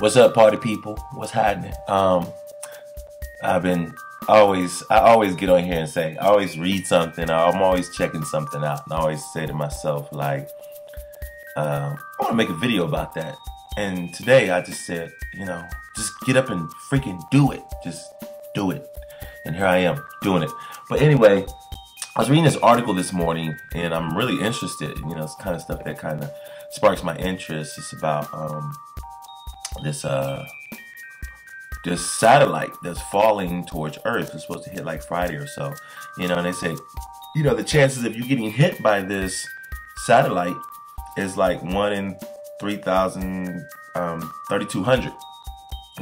What's up, party people? What's happening? I always get on here and say, I always read something. I'm always checking something out, and I always say to myself, like, I want to make a video about that. And today I just said, you know, just get up and freaking do it. Just do it. And here I am doing it. But anyway, I was reading this article this morning, and I'm really interested. You know, it's kind of stuff that kind of sparks my interest. It's about this satellite that's falling towards Earth. It's supposed to hit like Friday or so, you know. And they say, you know, the chances of you getting hit by this satellite is like 1 in 3,000, 3,200.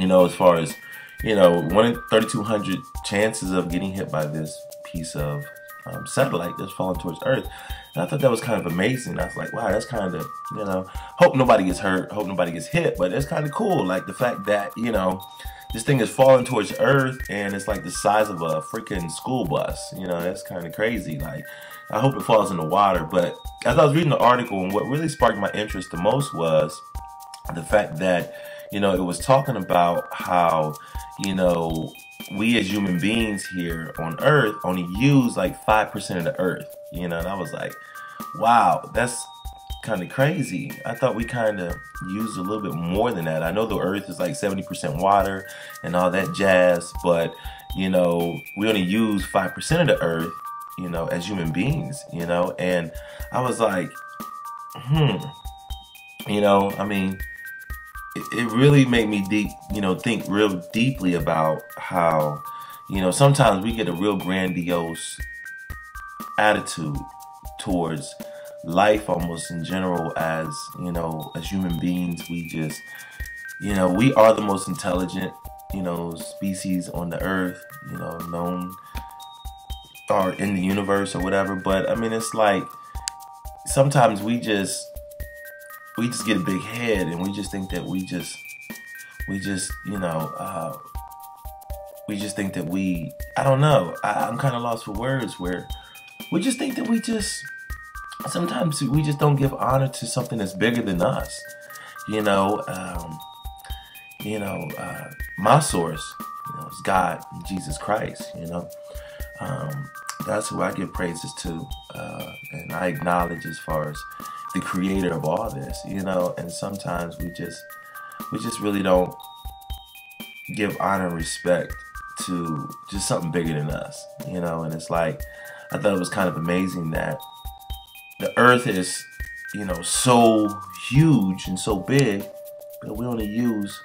You know, as far as, you know, 1 in 3,200 chances of getting hit by this piece of satellite that's falling towards Earth. And I thought that was kind of amazing. I was like, wow, that's kind of, you know, hope nobody gets hurt, hope nobody gets hit, but it's kind of cool, like the fact that, you know, this thing is falling towards Earth, and it's like the size of a freaking school bus. You know, that's kind of crazy. Like, I hope it falls in the water. But as I was reading the article, and what really sparked my interest the most was the fact that, you know, it was talking about how, you know, we as human beings here on Earth only use like 5% of the Earth, you know. And I was like, wow, that's kind of crazy. I thought we kind of used a little bit more than that. I know the Earth is like 70% water and all that jazz, but, you know, we only use 5% of the Earth, you know, as human beings, you know. And I was like, you know, I mean, it really made me think real deeply about how, you know, sometimes we get a real grandiose attitude towards life almost in general. As, you know, as human beings, we just, you know, we are the most intelligent, you know, species on the Earth, you know, known or in the universe or whatever. But I mean, it's like sometimes we just get a big head, and we just think that we I don't know, I'm kind of lost for words, where we just think that sometimes we just don't give honor to something that's bigger than us. You know, my source, you know, is God, Jesus Christ, you know. That's who I give praises to, and I acknowledge as far as the creator of all this, you know. And sometimes we just really don't give honor and respect to just something bigger than us, you know. And it's like, I thought it was kind of amazing that the Earth is, you know, so huge and so big, but we only use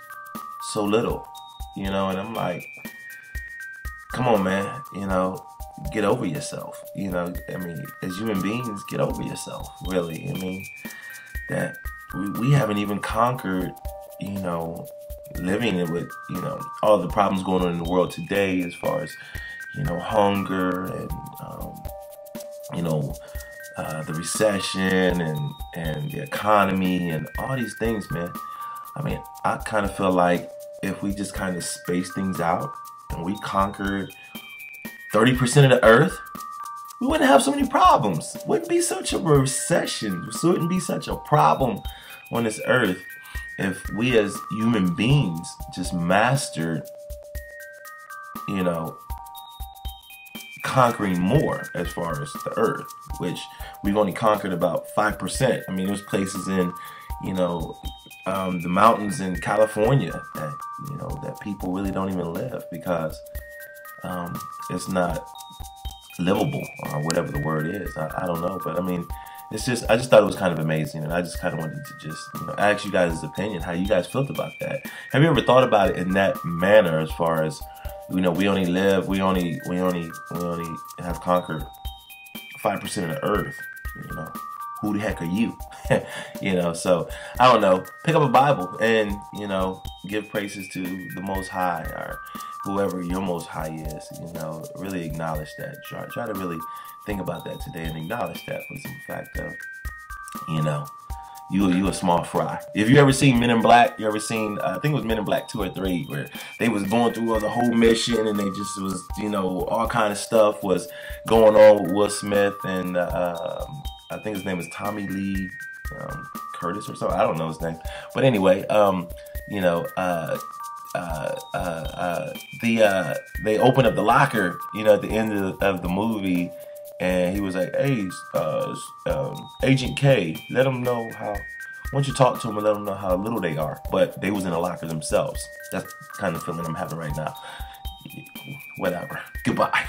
so little, you know. And I'm like, come on, man, you know, get over yourself. You know, I mean, as human beings, get over yourself, really. I mean, that we haven't even conquered, you know, living with, you know, all the problems going on in the world today, as far as, you know, hunger and, you know, the recession and the economy and all these things, man. I mean, I kind of feel like if we just kind of space things out, and we conquered 30% of the Earth, we wouldn't have so many problems. Wouldn't be such a recession. Wouldn't be such a problem on this Earth if we as human beings just mastered, you know, conquering more as far as the Earth, which we've only conquered about 5%. I mean, there's places in, you know, the mountains in California that, you know, that people really don't even live because it's not livable, or whatever the word is. I don't know, but I mean, it's just, I just thought it was kind of amazing, and I just kind of wanted to just, you know, ask you guys' opinion, how you guys felt about that. Have you ever thought about it in that manner, as far as, you know, we only have conquered 5% of the Earth, you know? Who the heck are you? You know, so I don't know. Pick up a Bible and, you know, give praises to the Most High, or whoever your Most High is. You know, really acknowledge that. Try to really think about that today and acknowledge that for some fact of, you know, you a small fry. If you ever seen Men in Black, you ever seen, I think it was Men in Black 2 or 3, where they was going through the whole mission, and they just was, you know, all kind of stuff was going on with Will Smith and, I think his name is Tommy Lee Curtis or something. I don't know his name. But anyway, you know, they opened up the locker, you know, at the end of the movie, and he was like, "Hey, Agent K, let them know how." Once you talk to them and let them know how little they are, but they was in a locker themselves. That's the kind of feeling I'm having right now. Whatever. Goodbye.